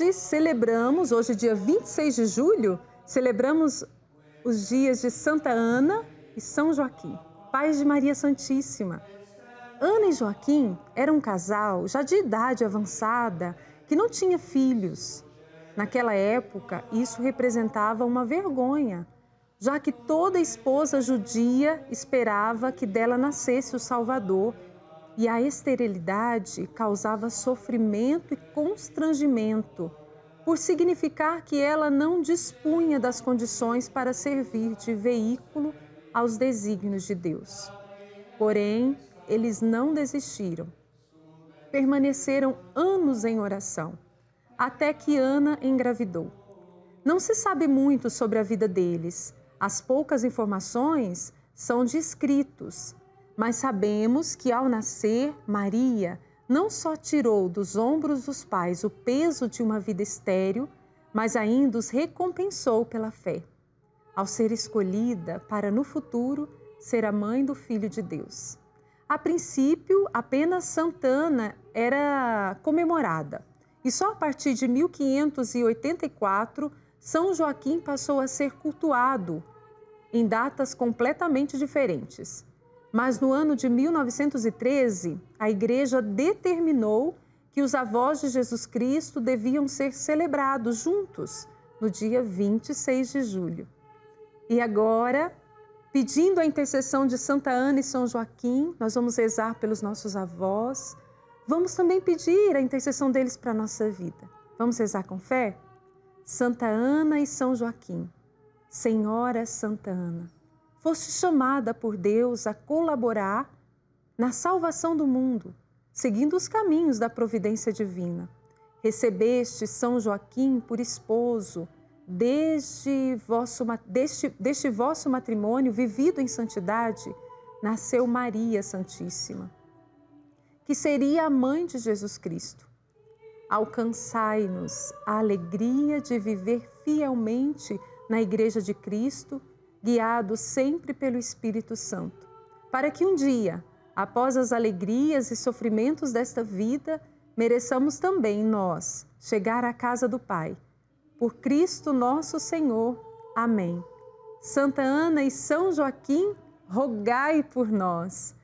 hoje celebramos, hoje dia 26 de julho, celebramos os dias de Santa Ana e São Joaquim, pais de Maria Santíssima. Ana e Joaquim eram um casal já de idade avançada, que não tinha filhos. Naquela época, isso representava uma vergonha, já que toda esposa judia esperava que dela nascesse o Salvador, e a esterilidade causava sofrimento e constrangimento, por significar que ela não dispunha das condições para servir de veículo aos desígnios de Deus. Porém, eles não desistiram. Permaneceram anos em oração, até que Ana engravidou. Não se sabe muito sobre a vida deles. As poucas informações são de escritos, mas sabemos que ao nascer, Maria não só tirou dos ombros dos pais o peso de uma vida estéril, mas ainda os recompensou pela fé, ao ser escolhida para no futuro ser a mãe do Filho de Deus. A princípio, apenas Santa Ana era comemorada e só a partir de 1584 São Joaquim passou a ser cultuado em datas completamente diferentes. Mas no ano de 1913, a Igreja determinou que os avós de Jesus Cristo deviam ser celebrados juntos no dia 26 de julho. E agora, pedindo a intercessão de Santa Ana e São Joaquim, nós vamos rezar pelos nossos avós. Vamos também pedir a intercessão deles para a nossa vida. Vamos rezar com fé? Santa Ana e São Joaquim, Senhora Santa Ana, foste chamada por Deus a colaborar na salvação do mundo, seguindo os caminhos da providência divina. Recebeste São Joaquim por esposo, deste vosso matrimônio vivido em santidade, nasceu Maria Santíssima, que seria a mãe de Jesus Cristo. Alcançai-nos a alegria de viver fielmente na Igreja de Cristo, guiado sempre pelo Espírito Santo, para que um dia, após as alegrias e sofrimentos desta vida, mereçamos também nós chegar à casa do Pai. Por Cristo nosso Senhor. Amém. Santa Ana e São Joaquim, rogai por nós.